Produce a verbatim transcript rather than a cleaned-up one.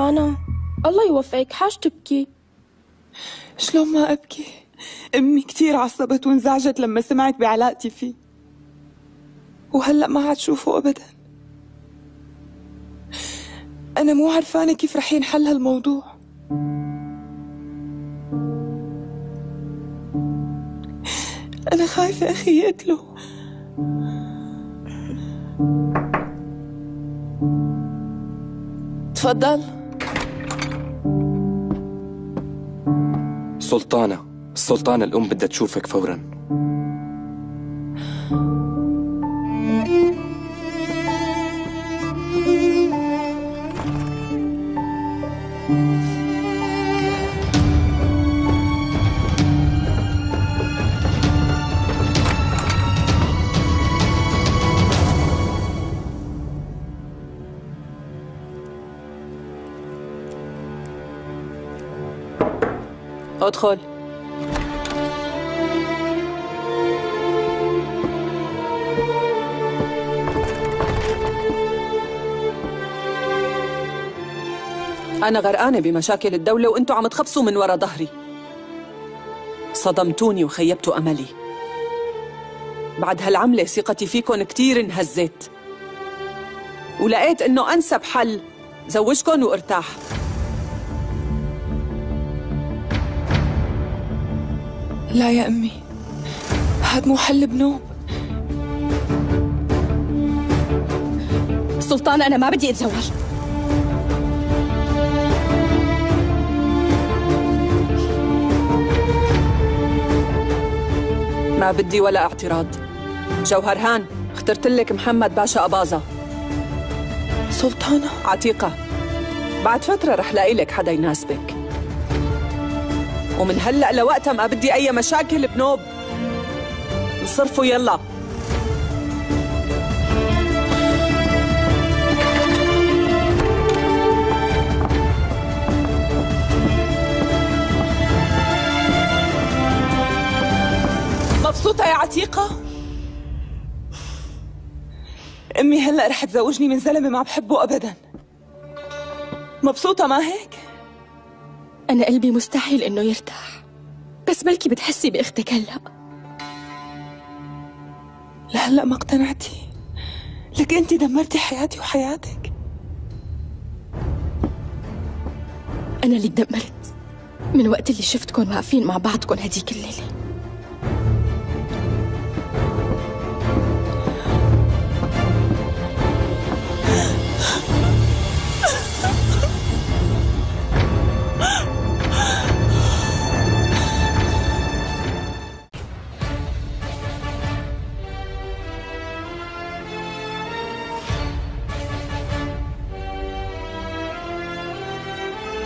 فرحانة. الله يوفقك، حاش تبكي؟ شلون ما أبكي؟ أمي كثير عصبت وانزعجت لما سمعت بعلاقتي فيه، وهلأ ما عاد شوفه أبداً. أنا مو عرفانة كيف رح ينحل هالموضوع. أنا خايفة أخي يقتله. تفضل. سلطانة، السلطانة الأم بدها تشوفك فوراً. ادخل. أنا غرقانة بمشاكل الدولة وأنتوا عم تخبصوا من ورا ظهري. صدمتوني وخيبتوا أملي. بعد هالعملة ثقتي فيكن كتير انهزت، ولقيت إنه أنسب حل زوجكن وارتاح. لا يا أمي، هاد مو حل بنوب. سلطان، أنا ما بدي أتزوج. ما بدي ولا اعتراض. جوهرهان، اخترت لك محمد باشا أباظة. سلطانة، عتيقة، بعد فترة رح لاقي لك حدا يناسبك، ومن هلأ لوقتها ما بدي أي مشاكل بنوب. انصرفوا يلا. مبسوطة يا عتيقة؟ أمي هلأ رح تزوجني من زلمة ما بحبه أبداً. مبسوطة ما هيك؟ أنا قلبي مستحيل إنه يرتاح، بس بلكي بتحسي بأختك هلأ. لهلأ ما اقتنعتي؟ لك أنت دمرتي حياتي وحياتك. أنا اللي دمرت من وقت اللي شفتكن واقفين مع بعضكن هديك الليلة.